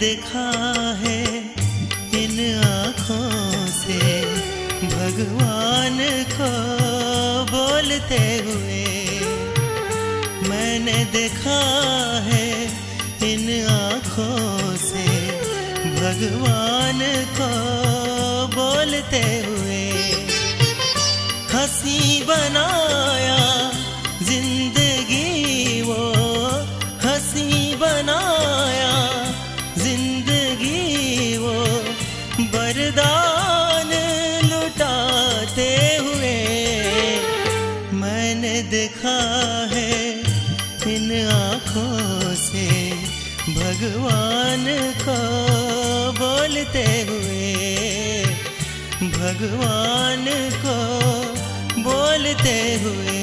देखा है इन आँखों से भगवान को बोलते हुए, मैंने देखा है इन आँखों से भगवान को बोलते हुए। हंसी बनाया जिंदगी वो, हंसी बनाया जिंदगी वो, बरदान लुटाते हुए, मैंने देखा है इन आँखों से भगवान को बोलते हुए, भगवान को बोलते हुए।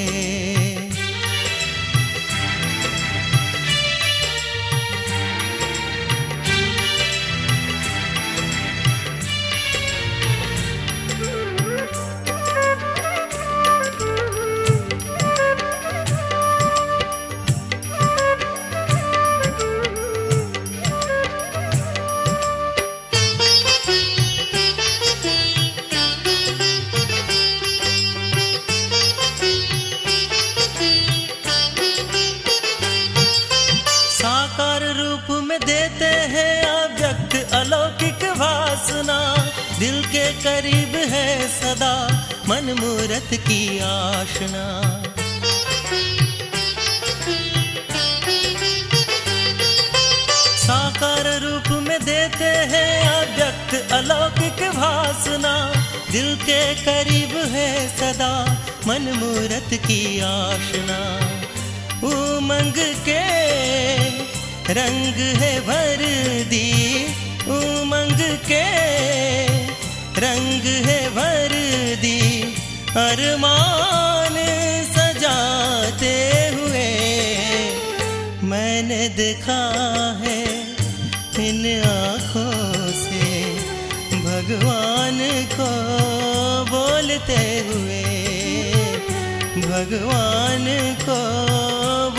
देते हैं अव्यक्त अलौकिक वासना, दिल के करीब है सदा मनमूरत की आशना। साकार रूप में देते हैं अव्यक्त अलौकिक वासना, दिल के करीब है सदा मनमूरत की आशना। उमंग के रंग है भर दी, उमंग के रंग है भर दी, अरमान सजाते हुए, मैंने देखा है इन आँखों से भगवान को बोलते हुए, भगवान को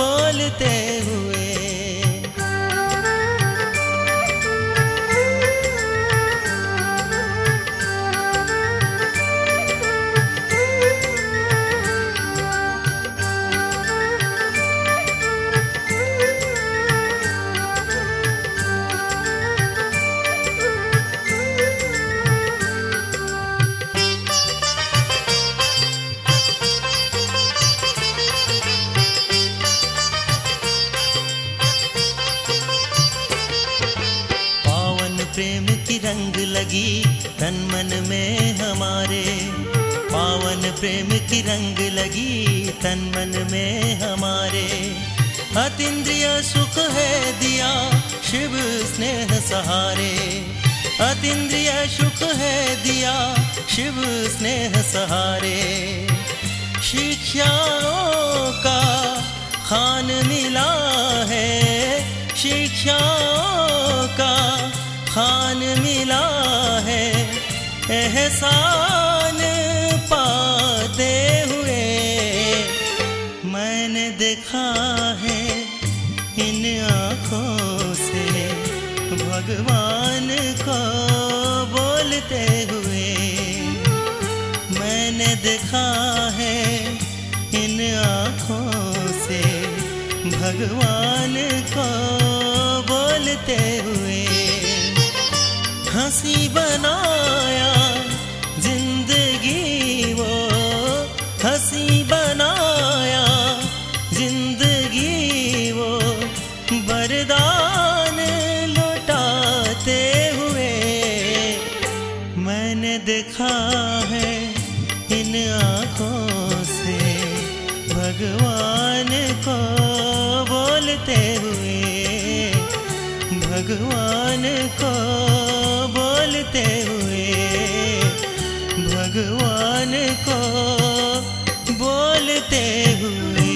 बोलते हुए। प्रेम की रंग लगी तन मन में हमारे, पावन प्रेम की रंग लगी तन मन में हमारे। अतीन्द्रिय सुख है दिया शिव स्नेह सहारे, अतीन्द्रिय सुख है दिया शिव स्नेह सहारे। शिक्षाओं का खान मिला है, शिक्षाओं का खान मिला है, एहसान पाते हुए, मैंने देखा है इन आँखों से भगवान को बोलते हुए, मैंने देखा है इन आँखों से भगवान को बोलते हुए। हंसी बनाया जिंदगी वो, हंसी बनाया जिंदगी वो, बरदान लौटाते हुए, मैंने देखा है इन आँखों से भगवान को बोलते हुए, भगवान को बोलते हुए, भगवान को बोलते हुए।